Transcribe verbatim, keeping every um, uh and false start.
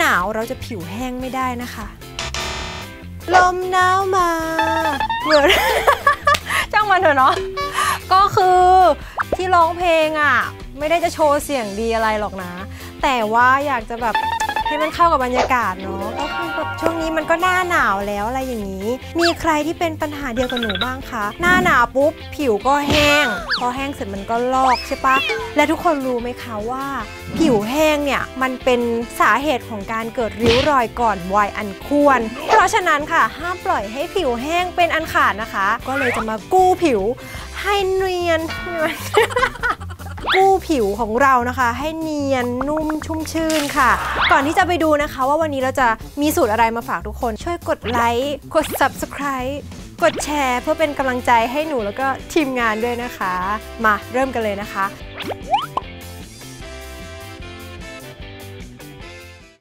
หนาวเราจะผิวแห้งไม่ได้นะคะลมหนาวมาเหมือน จ้างมันเถอะเนาะ ก็คือที่ร้องเพลงอ่ะไม่ได้จะโชว์เสียงดีอะไรหรอกนะแต่ว่าอยากจะแบบให้มันเข้ากับบรรยากาศเนาะก็คือแบบช่วงนี้มันก็หน้าหนาวแล้วอะไรอย่างนี้มีใครที่เป็นปัญหาเดียวกับหนูบ้างคะหน้าหนาวปุ๊บผิวก็แห้งพอแห้งเสร็จมันก็ลอกใช่ปะและทุกคนรู้ไหมคะว่าผิวแห้งเนี่ยมันเป็นสาเหตุของการเกิดริ้วรอยก่อนวัยอันควรเพราะฉะนั้นค่ะห้ามปล่อยให้ผิวแห้งเป็นอันขาดนะคะก็เลยจะมากู้ผิวให้เนียน กู้ผิวของเรานะคะให้เนียนนุ่มชุ่มชื่นค่ะก่อนที่จะไปดูนะคะว่าวันนี้เราจะมีสูตรอะไรมาฝากทุกคนช่วยกดไลค์กด ซับสไครบ์ กดแชร์เพื่อเป็นกำลังใจให้หนูแล้วก็ทีมงานด้วยนะคะมาเริ่มกันเลยนะคะ